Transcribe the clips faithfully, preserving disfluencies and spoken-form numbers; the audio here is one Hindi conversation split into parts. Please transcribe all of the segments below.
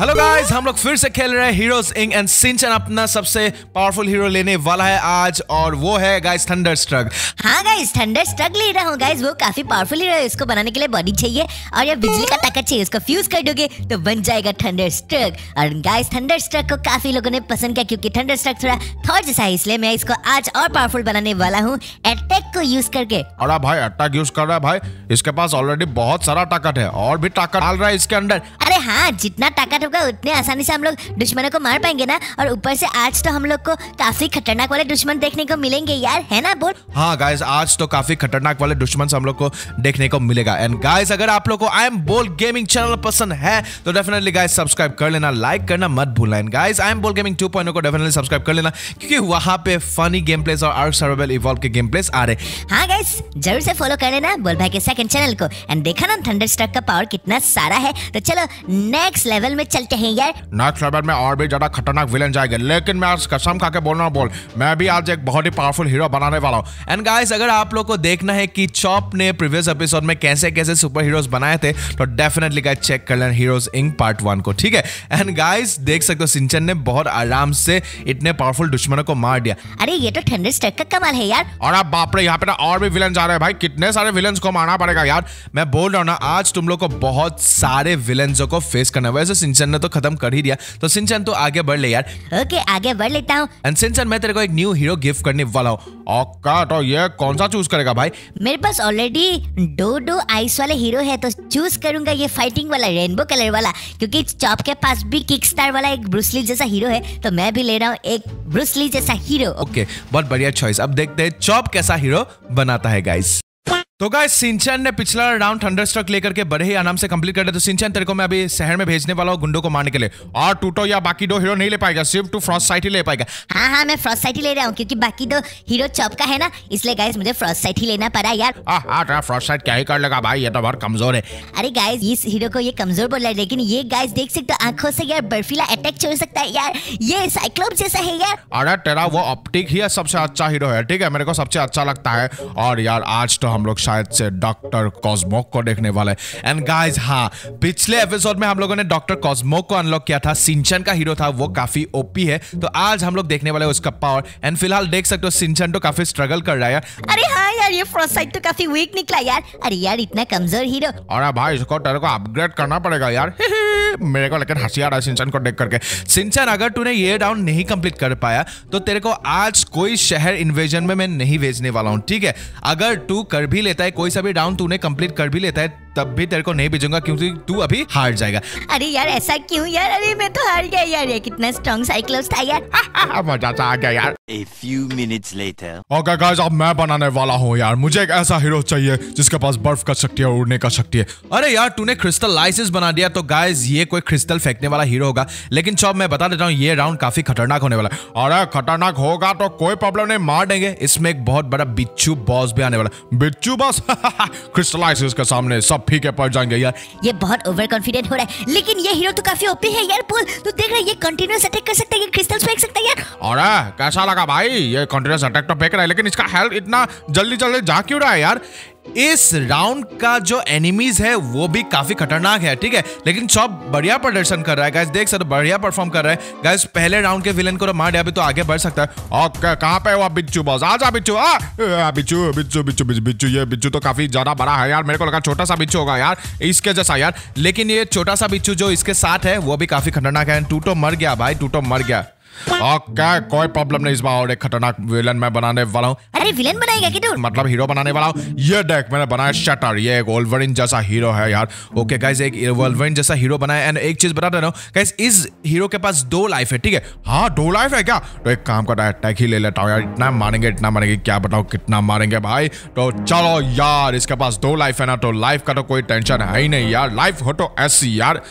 हेलो गाइस, हम लोग फिर से खेल रहे हैं हीरोज इंक एंड शिनचैन अपना सबसे पावरफुल हीरो लेने वाला है आज, और वो है गाइस थंडरस्ट्रक। हाँ गाइस, थंडरस्ट्रक ले रहा हूँ गाइस, वो काफी पावरफुल हीरो है। इसको बनाने के लिए बॉडी चाहिए और ये बिजली का ताकत चाहिए। इसको फ्यूज कर दोगे तो बन जाएगा थंडरस्ट्रक। और गाइस थंडरस्ट्रक को काफी लोगों ने पसंद किया क्योंकि थंडरस्ट्रक थोड़ा थॉर जैसा है, इसलिए मैं इसको आज और पावरफुल बनाने वाला हूँ अटैक को यूज करके। अरे भाई अटैक यूज कर रहा है भाई, इसके पास ऑलरेडी बहुत सारा ताकत है और भी ताकत डाल रहा है इसके अंदर। अरे हाँ, जितना ताकत उतने आसानी से हम लोग दुश्मनों को मार पाएंगे ना, और ऊपर से आज तो हम लोग को काफी खतरनाक वाले दुश्मन देखने को मिलेंगे यार, है ना बोल? हाँ गाइस, आज तो काफी खतरनाक वाले दुश्मन हम लोग को देखने को मिलेगा। एंड गाइस, अगर आप लोग को I am Bol gaming channel पसंद है तो डेफिनेटली गाइस सब्सक्राइब कर लेना, लाइक करना मत भूलना। And guys, I am Bol gaming two point O को डेफिनेटली सब्सक्राइब कर लेना क्योंकि वहां पे फनी गेम प्लेस और आर्क सर्वाइवल इवॉल्व के गेम प्लेस आ रहे। हाँ गाइस, जरूर से फॉलो कर लेना बोल भाई के सेकंड चैनल को। एंड देखा ना थंडरस्ट्रक का पावर कितना सारा है, तो चलो नेक्स्ट लेवल में चलते हैं यार। नेक्स्ट लेवल में और भी ज्यादा खतरनाक विलन जाएंगे, लेकिन मैं आज कसम खा के बोल रहा हूँ बोल, मैं भी आज एक बहुत ही पावरफुल हीरो बनाने वाला हूँ। एंड गाइस, अगर आप लोग को देखना है कि चॉप ने प्रीवियस एपिसोड में कैसे कैसे सुपर हीरोज बनाए थे तो डेफिनेटली गाइस चेक कर लेना हीरोज इंक पार्ट वन को, ठीक है। एंड गाइस देख सकते हो शिनचैन ने बहुत आराम से इतने पावरफुल दुश्मनों को मार दिया। अरे ये तो थंडरस्ट्रक का कमाल है यार। और अब बाप रे, यहाँ पे ना और भी विलन जा रहे हैं भाई, कितने सारे विलन्स को मारना पड़ेगा यार। मैं बोल रहा हूँ ना, आज तुम लोग को बहुत सारे विलन्स को फेस करना। वैसे शिनचैन ने तो खत्म कर ही दिया, तो शिनचैन तो आगे बढ़ ले यार। ओके आगे बढ़ लेता हूँ। एंड शिनचैन, मैं तेरे को एक न्यू हीरो गिफ्ट करने वाला हूँ। ओका, तो ये कौन सा चूज करेगा भाई? मेरे पास ऑलरेडी दो दो आइस वाले हीरो है, तो चूज करूंगा ये फाइटिंग वाला रेनबो कलर वाला, क्योंकि चॉप के पास भी किकस्टार वाला एक ब्रूस ली जैसा हीरो है, तो मैं भी ले रहा हूँ एक ब्रूस ली जैसा हीरो। ओके, बहुत बढ़िया चॉइस। अब देखते हैं चॉप कैसा हीरो बनाता है गाइस। तो गाइस, शिनचैन ने पिछला राउंड थंडरस्ट्रक लेकर के बड़े ही आराम से कंप्लीट कर दिया। तो शिनचैन, तेरे को मैं अभी शहर में भेजने वाला हूँ गुंडों को मारने के लिए, और टूटो या बाकी दो हीरो नहीं ले पाएगा, सिर्फ तू फ्रॉस्ट साइट ही ले पाएगा। हाँ हाँ, मैं फ्रॉस्ट साइट ही ले रहा हूँ क्योंकि बाकी दो हीरो चॉप का है ना, इसलिए गाइस मुझे फ्रॉस्ट साइट ही लेना पड़ा यार। हाँ, फ्रॉस्ट साइट क्या ही कर लेगा भाई, ये तो बहुत कमजोर है। अरे गाइस, इस हीरो को ये कमजोर बोला है, लेकिन ये गाइस देख सकते हो आंखों से यार बर्फीला अटैक छोड़ सकता है यार, ये साइक्लोप्स जैसा है यार। अरे तेरा वो ऑप्टिक ही सबसे अच्छा हीरो है, ठीक है, मेरे को सबसे अच्छा लगता है। और यार आज तो हम लोग शायद से डॉक्टर कॉस्मोक को देखने वाले। एंड गाइस, हाँ, पिछले एपिसोड में हम लोगों ने डॉक्टर कॉस्मोक को अनलॉक किया था, शिनचैन का हीरो था, वो काफी ओपी है, तो आज हम लोग देखने वाले हैं उसका पावर। एंड फिलहाल देख सकते हो शिनचैन तो काफी स्ट्रगल कर रहा है यार। अरे हाँ यार, ये फ्रॉस्ट साइट तो काफी वीक निकला यार। अरे यार, इतना कमजोर हीरो। अरे भाई, इसको तेरे को अपग्रेड करना पड़ेगा यार। मेरे को लेकिन हंसी आ रहा है शिनचैन को देख करके। शिनचैन, अगर तूने ये राउंड नहीं कंप्लीट कर पाया तो तेरे को आज कोई शहर इन्वेजन में मैं नहीं भेजने वाला हूँ, ठीक है। अगर तू कर भी लेता है, कोई सा भी राउंड तूने कंप्लीट कर भी लेता है, तब भी तेरे को नहीं भेजूंगा क्योंकि तू अभी हार जाएगा। अरे यार, ऐसा क्यों यार? अरे मैं तो हार गया यार, ये कितना स्ट्रांग साइक्लोप्स था यार। मजा आ गया यार। A few minutes later. Okay guys, अब मैं बनाने वाला हूँ यार, मुझे एक ऐसा हीरो चाहिए जिसके पास बर्फ का शक्ति है और उड़ने का शक्ति है। अरे यार, तूने क्रिस्टल लाइसेंस बना दिया, तो गाइस ये कोई क्रिस्टल फेंकने वाला हीरो होगा। लेकिन चॉप, मैं बता देता हूँ ये राउंड काफी खतरनाक होने वाला है। अरे खतरनाक होगा तो कोई प्रॉब्लम नहीं, मार देंगे। इसमें एक बहुत बड़ा बिच्छू बॉस भी आने वाला। बिच्छू बॉस क्रिस्टल लाइसेंस के सामने सब फीके पड़ जाएंगे यार। ये बहुत ओवर कॉन्फिडेंट हो रहा है, लेकिन ये हीरो तो काफी ओपी है यार। पुल तो देख रहा है, ये कंटीन्यूअस अटैक कर सकता है, ये क्रिस्टल्स फेंक सकता है यार। अरे कैसा लगा भाई, ये कंटीन्यूअस अटैक तो फेंक रहा है, लेकिन इसका हेल्थ इतना जल्दी जल्दी जा क्यों रहा है यार? इस राउंड का जो एनिमीज है वो भी काफी खतरनाक है, ठीक है। लेकिन चॉप बढ़िया प्रदर्शन कर रहा है गाइस, देख सकते हो बढ़िया परफॉर्म कर रहा है गाइस। पहले राउंड के विलन को तो मार दिया, अभी तो आगे बढ़ सकता है। और कहां पे हुआ बिच्छू बॉस? आ जा बिच्छू, आ बिच्छू बिच्छू बिच्छू बिच्छू। ये बिच्छू तो काफी ज्यादा बड़ा है यार, मेरे को लगा छोटा सा बिच्छू होगा यार, इसके जैसा यार। लेकिन ये छोटा सा बिच्छू जो इसके साथ है वो भी काफी खतरनाक है। टूटो मर गया भाई, टूटो मर गया। ओके, कोई प्रॉब्लम नहीं, इस बार और एक खतरनाक विलन मैं बनाने वाला हूँ। अरे विलन बनाएगा कि तू? मतलब हीरो बनाने वाला हूँ। ये देख, मैंने बनाया शटर, ये एक वोल्वरिन जैसा हीरो है यार। ओके गाइस, एक वोल्वरिन जैसा हीरो बनाया। एंड एक चीज बता दे रहा हूँ गाइस, इस हीरो के पास दो लाइफ है, ठीक है। हाँ, दो लाइफ है क्या? तो एक काम करता है, अटैक ही ले लेता हूँ यार। इतना मारेंगे इतना मारेंगे क्या बताओ कितना मारेंगे भाई। तो चलो यार, इसके पास दो लाइफ है ना, तो लाइफ का तो कोई टेंशन है ही नहीं यार। लाइफ हो तो ऐसी यार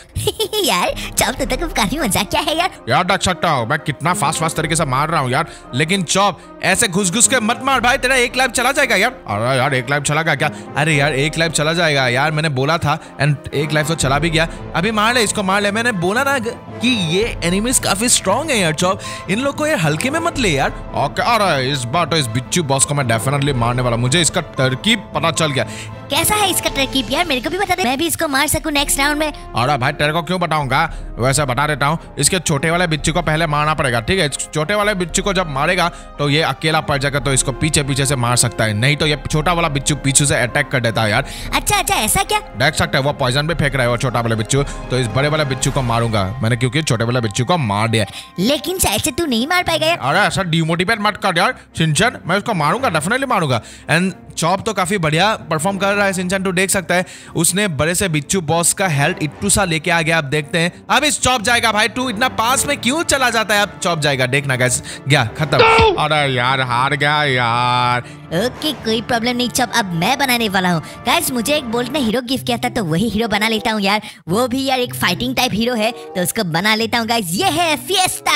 यार चॉप, तो तक काफी मजाक क्या है यार। यार डक सकता हूँ मैं, कितना फास्ट फास्ट तरीके से मार रहा हूँ यार। लेकिन चॉप, ऐसे घुस घुस के मत मार भाई, तेरा एक लाइफ चला जाएगा यार। अरे यार, एक लाइफ चला गया क्या? अरे यार, एक लाइफ चला जाएगा यार, मैंने बोला था। एंड एक लाइफ तो चला भी गया। अभी मार ले इसको, मार ले। मैंने बोला ना कि ये एनिमीज काफी स्ट्रॉन्ग है यार। चॉप, इन लोग को यार हल्के में मत ले यार। ओके, अरे इस बार तो इस बिच्छू बॉस को मैं डेफिनेटली मारने वाला। मुझे इसका तरकीब पता चल गया। कैसा है इसका तरकीब यार, मेरे को भी बता दे, मैं भी इसको मार सकूं नेक्स्ट राउंड में। अरे भाई तेरे को क्यों बताऊंगा, वैसे बता देता हूँ, इसके छोटे वाले बिच्छू को पहले मारना पड़ेगा। ठीक है, छोटे वाले बिच्छू को जब मारेगा तो ये अकेला पड़ जाएगा, तो इसको पीछे पीछे से मार सकता है, नहीं तो ये छोटा वाला बिच्छू पीछे से अटैक कर देता है यार। अच्छा अच्छा ऐसा क्या, देख सकते है वो पॉइजन भी फेंक रहा है वो छोटा वाला बिच्छू, तो इस बड़े वाले बिच्छू को मारूंगा मैंने क्योंकि छोटे वाला बिच्छू को मार दिया। लेकिन शायद से तू नहीं मार पाएगा। अरे ऐसा डिमोटिवेट मत कर यार शिनचैन, मैं उसको मारूंगा, डेफिनेटली मारूंगा। एंड चॉप तो काफी बढ़िया परफॉर्म कर रहा है शिनचैन, तो देख सकता है उसने बड़े से बिच्छू बॉस का हेल्थ इट्टू सा लेके आ गया। आप देखते हैं अब इस चॉप जाएगा, भाई तू इतना पास में क्यों चला जाता है, अब चॉप जाएगा, देखना गाइस गया खत्म। अरे यार हार गया यार। ओके कोई प्रॉब्लम नहीं चॉप, अब मैं बनाने वाला हूँ। गाइस मुझे एक बोल्ट ने हीरो गिफ्ट किया था तो वही हीरो बना लेता हूँ यार, वो भी यार एक फाइटिंग टाइप हीरो है तो उसको बना लेता हूँ। गाइस ये है फिएस्टा।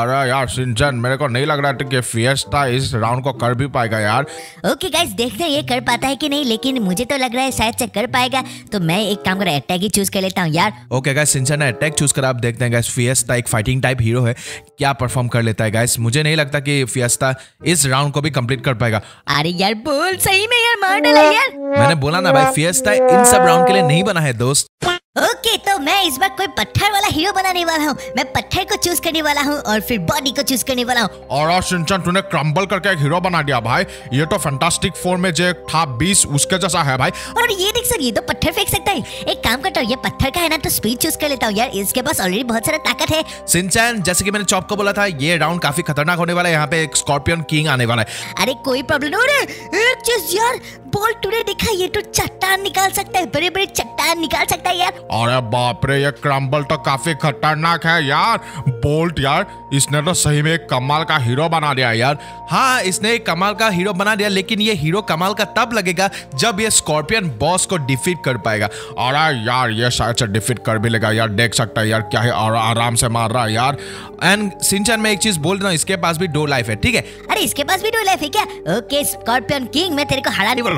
अरे यार शिनचैन मेरे को नहीं लग रहा था कि फिएस्टा इस राउंड को कर भी पाएगा यार। ओके गाइस देखते हैं ये कर पाता है कि नहीं, लेकिन मुझे तो लग रहा है शायद से कर पाएगा, तो मैं एक काम कर अटैक ही चूज कर लेता हूं यार। ओके गाइस शिनचैन ने अटैक चूज करा, आप देखते हैं गाइस फिएस्टा एक फाइटिंग टाइप हीरो है, क्या परफॉर्म कर लेता है। गाइस मुझे नहीं लगता कि फिएस्टा इस राउंड को भी कंप्लीट कर पाएगा। अरे यार बोल सही में यार, मार डाला यार। मैंने बोला ना भाई फिएस्टा इन सब राउंड के लिए नहीं बना है दोस्त। ओके okay, तो मैं इस बार कोई पत्थर वाला हीरो बनाने वाला हूँ, मैं पत्थर को चूज करने वाला हूँ और फिर बॉडी को चूज करने वाला हूँ। और शिनचैन तूने क्रम्बल करके एक हीरो बना दिया भाई, ये तो फैंटास्टिक फोर में जो था बीस उसके जैसा है भाई। और ये देख सकते, ये तो पत्थर फेंक सकता है, एक काम करता हूँ ये पत्थर का है ना तो स्पीड चूज कर लेता हूँ यार, इसके पास ऑलरेडी बहुत सारा ताकत है। शिनचैन जैसे की मैंने चॉप को बोला था ये राउंड काफी खतरनाक होने वाला है, यहाँ पे एक स्कॉर्पियन किंग आने वाला है। अरे कोई प्रॉब्लम नहीं, बॉल टूटे देखा ये तो चट्टान निकाल सकता है, बड़े बड़े चट्टान निकाल सकता है यार। अरे बाप रे ये क्रम्बल तो काफी खतरनाक है यार, बोल्ट यार इसने तो सही में कमाल का हीरो बना दिया यार। हाँ इसने कमाल का हीरो बना दिया, लेकिन ये हीरो कमाल का तब लगेगा जब ये स्कॉर्पियन बॉस को डिफीट कर पाएगा। अरे यार ये शायद से डिफीट कर भी लेगा यार, देख सकता है यार क्या है, और आराम से मार रहा है यार। एंड शिनचैन मैं एक चीज बोल रहा हूँ, इसके पास भी दो लाइफ है। ठीक है, अरे इसके पास भी दो लाइफ है क्या? ओके स्कॉर्पियन किंग मैं तेरे को हरा नहीं,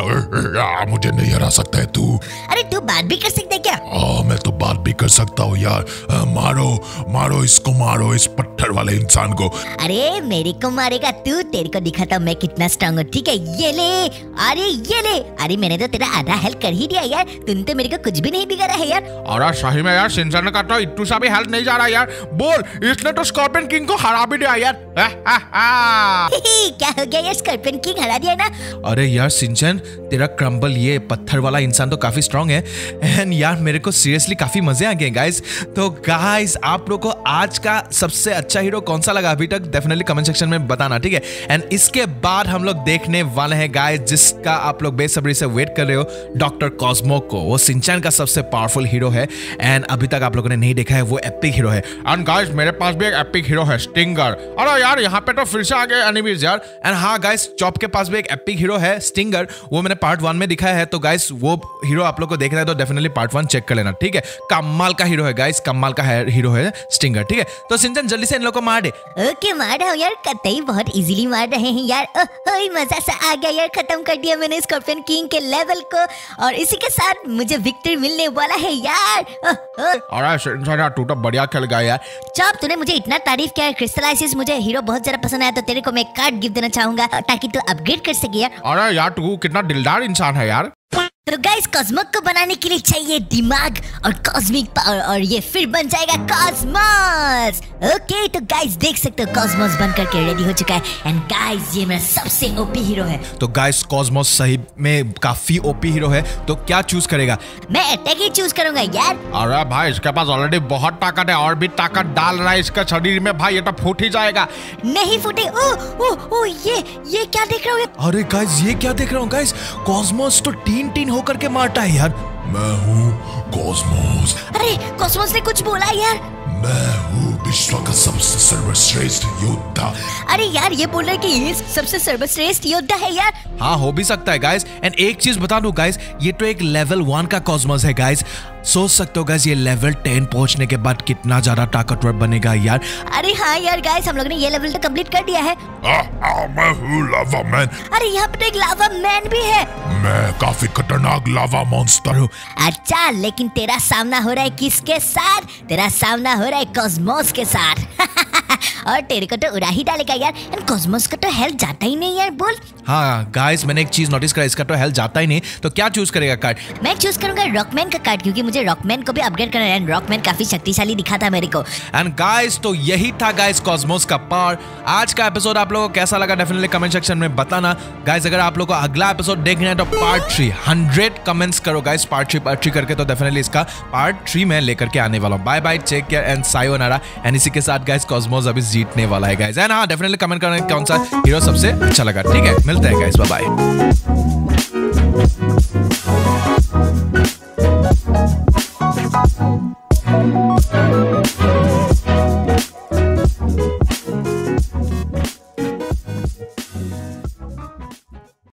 मुझे नहीं हरा सकता है तू। अरे तू बात भी कर सकता है क्या? आ, मैं तो बात भी कर सकता हूँ यार। आ, मारो मारो इसको, मारो इस पत्थर वाले इंसान को। अरे मेरे को मारेगा तू, तेरे को दिखाता हूँ मैं कितना स्ट्रांग हूँ। ठीक है ये ले, अरे ये ले, अरे मैंने तो तेरा आधा हेल्प कर ही दिया यार, तूने तो मेरे को कुछ भी नहीं बिगाड़ा है यार। अरे सही में यार शिनचैन ने कहा इट्टू सा भी हेल्प नहीं जा रहा यार, बोल इसने तो स्कॉर्पियन किंग को हरा भी दिया यार। क्या हो गया यार, स्कॉर्पियन किंग हरा दिया ना। अरे यार शिनचैन तेरा क्रम्बल ये पत्थर वाला इंसान तो काफी स्ट्रांग है, एंड यार मेरे को सीरियसली काफी मजे आ गए गाइस। तो गाइस आप लोगों को आज का सबसे अच्छा हीरो कौन सा लगा अभी तक, डेफिनेटली कमेंट सेक्शन में बताना। ठीक है, एंड इसके बाद हम लोग देखने वाले हैं गाइस जिसका आप लोग बेसब्री से वेट कर रहे हो, डॉक्टर कॉस्मो को। वो शिनचैन का सबसे पावरफुल हीरो है एंड अभी तक आप लोगों ने नहीं देखा है, वो एपिक हीरो है। एंड गाइस मेरे पास भी एक एपिक हीरो है, स्टिंगर। अरे यार यहाँ पे तो फिर से आ गए एनिमीज यार। एंड हाँ गाइस चॉप के पास भी एक एपिक हीरो है, स्टिंगर, वो मैंने पार्ट वन में दिखाया है। तो गाइस वो हीरो आप लोग को देखना है तो डेफिनेटली पार्ट वन चेक कर लेना। ठीक है, कमाल का हीरो है गाइस, कमाल का हीरो है स्टिंगर। ठीक है, तो शिनचैन जल्दी से इन लोगों को मार दे। ओके मार रहा हूं यार, कतई बहुत इजीली मार रहे हैं यार। ओए मजा सा आ गया यार, खत्म कर दिया मैंने स्कॉर्पियन किंग के लेवल को और इसी के साथ मुझे विक्ट्री मिलने वाला है यार। अरे शिनचैन तू तो बढ़िया खेल गया यार। चॉप तूने मुझे इतना तारीफ किया, क्रिस्टलाइसिस मुझे हीरो बहुत ज्यादा पसंद आया, तो तेरे को मैं कार्ड गिफ्ट देना चाहूंगा ताकि तू अपग्रेड कर सके यार। अरे यार तू कितना दिलदार इंसान है यार। तो गाइस कॉस्मो को बनाने के लिए चाहिए दिमाग और कॉस्मिक पावर, और ये फिर बन जाएगा कॉस्मोस। ओके तो गाइस देख सकते हो कॉस्मोस बन करके रेडी हो चुका है। एंड गाइस ये मेरा सबसे ओपी हीरो है। तो गाइस कॉस्मोस सही में काफी ओपी हीरो है, तो क्या चूज करेगा? मैं अटैक ही चूज करूंगा यार। अरे भाई इसके पास ऑलरेडी बहुत ताकत है, और भी ताकत डाल रहा है इसके शरीर में भाई, ये तो फूट ही जाएगा। नहीं फूटे, ओ ओ ओ ये ये क्या देख रहा हूँ? अरे गाइस ये क्या देख रहा हूँ गाइस, कॉस्मोस तो तीन तीन होकर के मारता है यार। मैं हूँ कॉस्मोस। अरे कॉस्मोस ने कुछ बोला यार, मैं हूँ विश्व का सबसे सर्वश्रेष्ठ योद्धा। अरे यार ये बोल रहा है कि ये सबसे सर्वश्रेष्ठ योद्धा है यार। हाँ हो भी सकता है गाइस। एंड एक चीज बता दूं गाइस, ये तो एक लेवल वन का कॉस्मोस है गाइस, सोच सकते हो गाइस ये लेवल टेन पहुंचने के बाद कितना ज्यादा ताकतवर बनेगा यार। अरे हाँ यार गाइस हम लोग ने ये लेवल तो कंप्लीट कर दिया है। आ, आ, मैं हूँ लावा मैन। अरे यहाँ पे एक लावा मैन भी है। मैं काफी खतरनाक लावा मॉन्स्टर हूँ। अच्छा लेकिन तेरा सामना हो रहा है किसके साथ? तेरा सामना हो रहा है कॉस्मोस के साथ। और तेरे को तो उड़ा ही डालेगा यार, एंड कॉस्मोस का तो हेल्थ जाता ही नहीं यार बोल। हाँ गाइस मैंने एक चीज नोटिस करा, इसका तो हेल्थ जाता ही नहीं, तो क्या चूज करेगा कार्ड? मैं चूज करूंगा रॉकमैन का कार्ड, क्योंकि मुझे रॉकमैन को भी अपग्रेड करना है, एंड रॉकमैन काफी शक्तिशाली दिखा था मेरे को। एंड गाइस तो यही था गाइस कॉस्मोस का पावर। आज का एपिसोड आप लोगों को कैसा लगा डेफिनेटली कमेंट सेक्शन में बताना। गाइस अगर आप लोगों को अगला एपिसोड देखना है तो पार्ट थ्री हंड्रेड कमेंट्स करो guys, part three part three करके, तो डेफिनेटली इसका पार्ट थ्री में लेकर के आने वाला हूँ। Bye bye, take care and sayonara. And इसी के साथ गाइस कॉस्मोस अभी जीतने वाला है गाइस। एंड हाँ डेफिनेटली कमेंट करना कौन सा हीरो सबसे अच्छा लगा। ठीक है, मिलते हैं गाइस, बाय बाय।